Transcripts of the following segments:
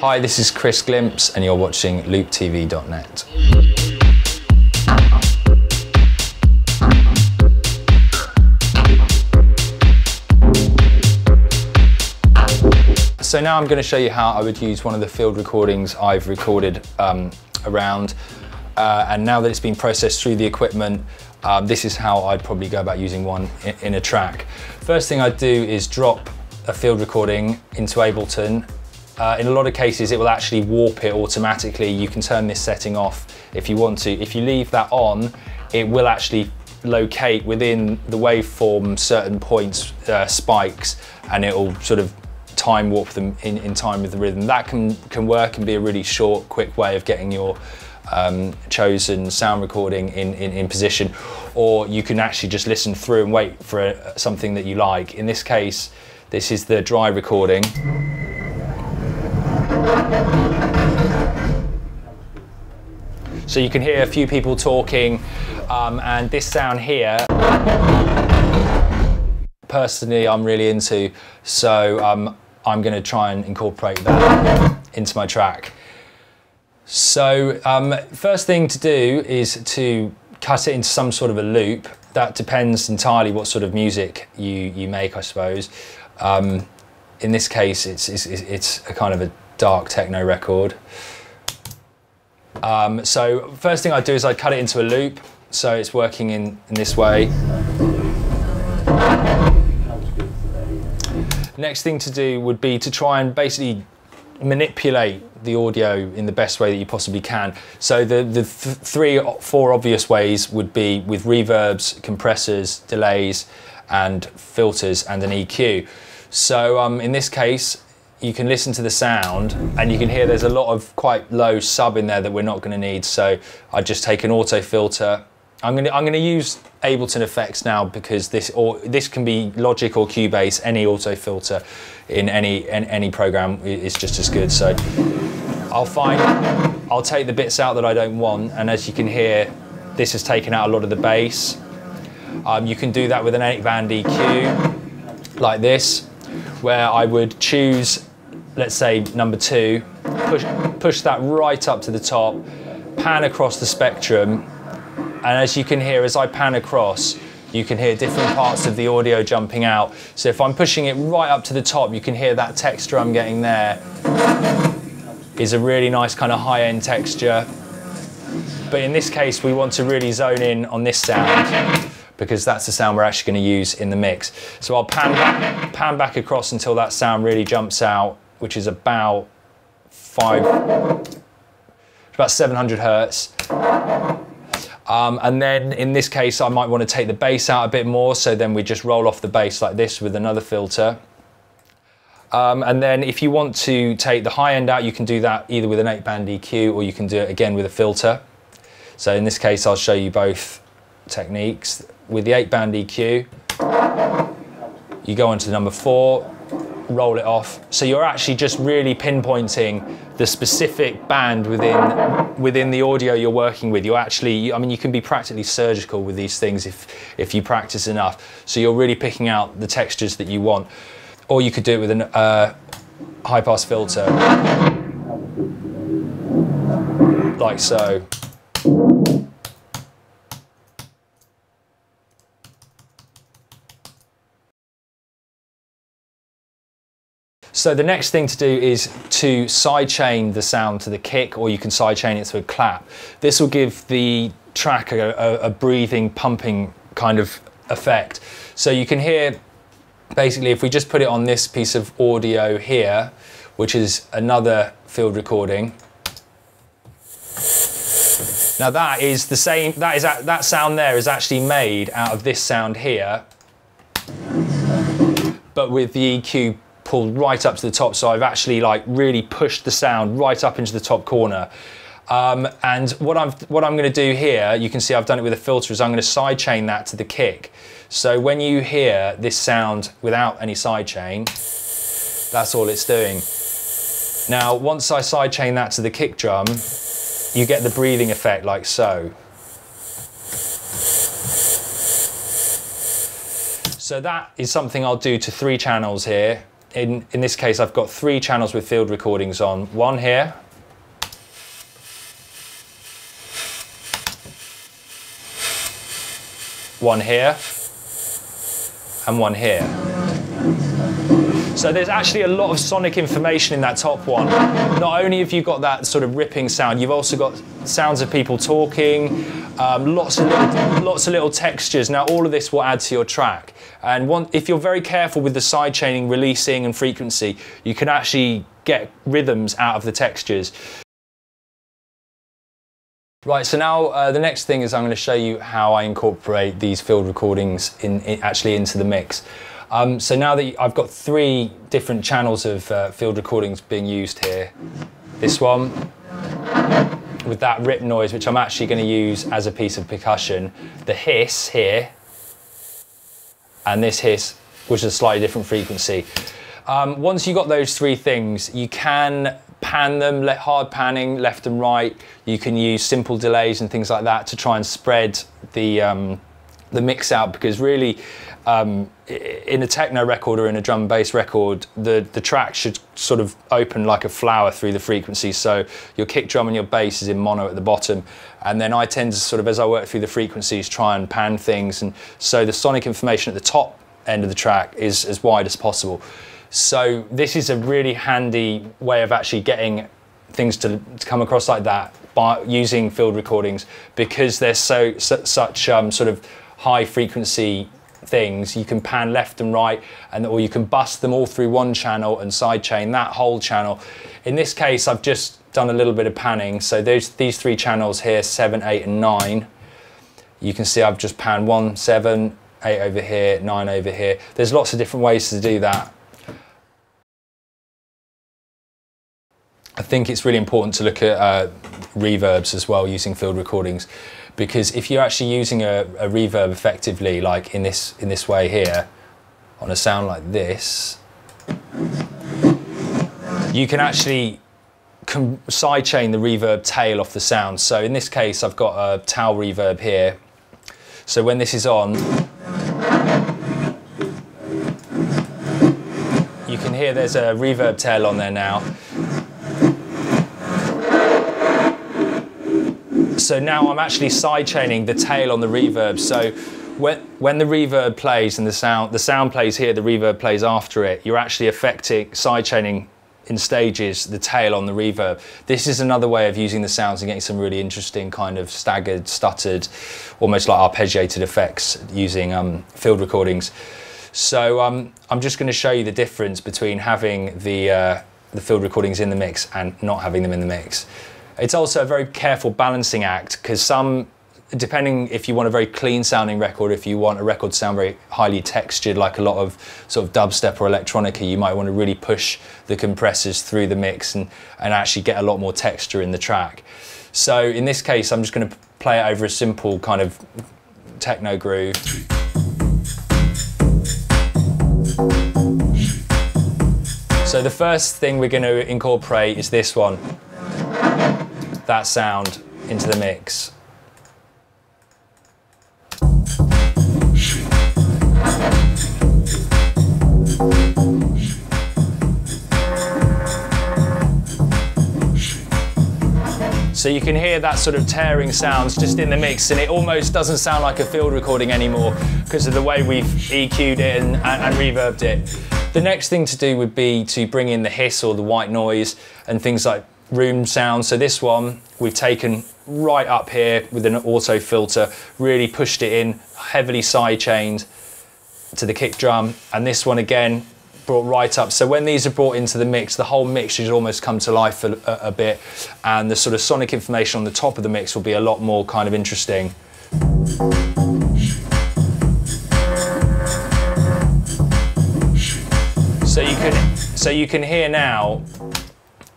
Hi, this is Chris Glimpse, and you're watching LoopTV.net. So now I'm going to show you how I would use one of the field recordings I've recorded around. And now that it's been processed through the equipment, this is how I'd probably go about using one in a track. First thing I'd do is drop a field recording into Ableton. In a lot of cases, it will actually warp it automatically. You can turn this setting off if you want to. If you leave that on, it will actually locate within the waveform certain points, spikes, and it'll sort of time warp them in time with the rhythm. That can work and be a really short, quick way of getting your chosen sound recording in position, or you can actually just listen through and wait for something that you like. In this case, this is the dry recording. So you can hear a few people talking, and this sound here, personally, I'm really into, so I'm going to try and incorporate that into my track. So first thing to do is to cut it into some sort of a loop. That depends entirely what sort of music you make, I suppose. In this case, it's a kind of a dark techno record. So first thing I do is I cut it into a loop, so it's working in this way. Next thing to do would be to try and basically manipulate the audio in the best way that you possibly can. So the four obvious ways would be with reverbs, compressors, delays, and filters, and an EQ. So in this case, you can listen to the sound and you can hear there's a lot of quite low sub in there that we're not going to need. So I just take an auto filter. I'm going to use Ableton effects now, because this can be Logic or Cubase. Any auto filter in any program is just as good. So I'll take the bits out that I don't want, and as you can hear, this has taken out a lot of the bass. You can do that with an 8-band EQ like this, where I would choose, let's say, number 2, push that right up to the top, pan across the spectrum, and as you can hear, as I pan across, you can hear different parts of the audio jumping out. So if I'm pushing it right up to the top, you can hear that texture I'm getting there is a really nice kind of high-end texture. But in this case, we want to really zone in on this sound, because that's the sound we're actually going to use in the mix. So I'll pan back across until that sound really jumps out, which is about 700 hertz. And then in this case, I might want to take the bass out a bit more, so then we just roll off the bass like this with another filter. And then if you want to take the high end out, you can do that either with an 8-band EQ, or you can do it again with a filter. So in this case, I'll show you both techniques. With the 8-band EQ, you go on to number 4, roll it off. So you're actually just really pinpointing the specific band within the audio you're working with. You're actually, I mean, you can be practically surgical with these things if you practice enough. So you're really picking out the textures that you want. Or you could do it with a high-pass filter, like so. So the next thing to do is to sidechain the sound to the kick, or you can sidechain it to a clap. This will give the track a breathing, pumping kind of effect. So you can hear, basically, if we just put it on this piece of audio here, which is another field recording. Now that is the same, that sound there is actually made out of this sound here, but with the EQ pulled right up to the top, so I've actually like really pushed the sound right up into the top corner. And what I'm going to do here, you can see I've done it with a filter, is I'm going to sidechain that to the kick. So when you hear this sound without any sidechain, that's all it's doing. Now, once I sidechain that to the kick drum, you get the breathing effect like so. So that is something I'll do to 3 channels here. in this case, I've got 3 channels with field recordings on. One here. One here. And one here. So there's actually a lot of sonic information in that top one. Not only have you got that sort of ripping sound, you've also got sounds of people talking, lots of little textures. Now all of this will add to your track. And if you're very careful with the side chaining, releasing and frequency, you can actually get rhythms out of the textures. Right, so now the next thing is I'm going to show you how I incorporate these field recordings actually into the mix. So now that I've got 3 different channels of field recordings being used here. This one with that rip noise, which I'm actually going to use as a piece of percussion. The hiss here, and this hiss, which is a slightly different frequency. Once you've got those 3 things, you can pan them, hard panning left and right. You can use simple delays and things like that to try and spread the mix out, because really in a techno record or in a drum and bass record, the track should sort of open like a flower through the frequencies. So your kick drum and your bass is in mono at the bottom, and then I tend to sort of, as I work through the frequencies, try and pan things, and so the sonic information at the top end of the track is as wide as possible. So this is a really handy way of actually getting things to come across like that by using field recordings, because they're such sort of high frequency things. You can pan left and right, or you can bust them all through one channel and sidechain that whole channel. In this case, I've just done a little bit of panning. So these 3 channels here, 7, 8, and 9. You can see I've just panned 1, 7, 8 over here, 9 over here. There's lots of different ways to do that. I think it's really important to look at reverbs as well using field recordings, because if you're actually using a reverb effectively, like in this way here, on a sound like this, you can actually sidechain the reverb tail off the sound. So in this case, I've got a towel reverb here. So when this is on, you can hear there's a reverb tail on there now. So now I'm actually sidechaining the tail on the reverb. So when the reverb plays and the sound plays here, the reverb plays after it, you're actually affecting sidechaining in stages the tail on the reverb. This is another way of using the sounds and getting some really interesting kind of staggered, stuttered, almost like arpeggiated effects using field recordings. So I'm just going to show you the difference between having the field recordings in the mix and not having them in the mix. It's also a very careful balancing act, because depending if you want a very clean sounding record, if you want a record to sound very highly textured, like a lot of sort of dubstep or electronica, you might want to really push the compressors through the mix and actually get a lot more texture in the track. So in this case, I'm just going to play it over a simple kind of techno groove. So the first thing we're going to incorporate is this one. That sound into the mix. So you can hear that sort of tearing sounds just in the mix, and it almost doesn't sound like a field recording anymore because of the way we've EQ'd it and reverbed it. The next thing to do would be to bring in the hiss or the white noise and things like room sound. So this one we've taken right up here with an auto filter, really pushed it in, heavily sidechained to the kick drum, and this one again brought right up. So when these are brought into the mix, the whole mix should almost come to life a bit, and the sort of sonic information on the top of the mix will be a lot more kind of interesting. So you can hear now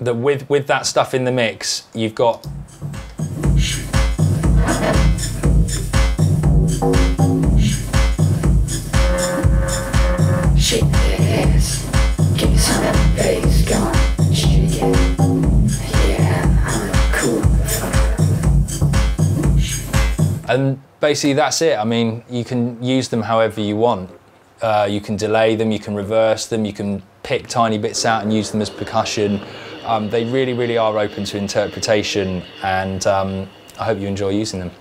that with that stuff in the mix, you've got shake that ass, give me some of that bass, go on, shake it, yeah, I'm cool. And basically that's it. I mean, you can use them however you want. You can delay them, you can reverse them, you can pick tiny bits out and use them as percussion. They really, really are open to interpretation, and I hope you enjoy using them.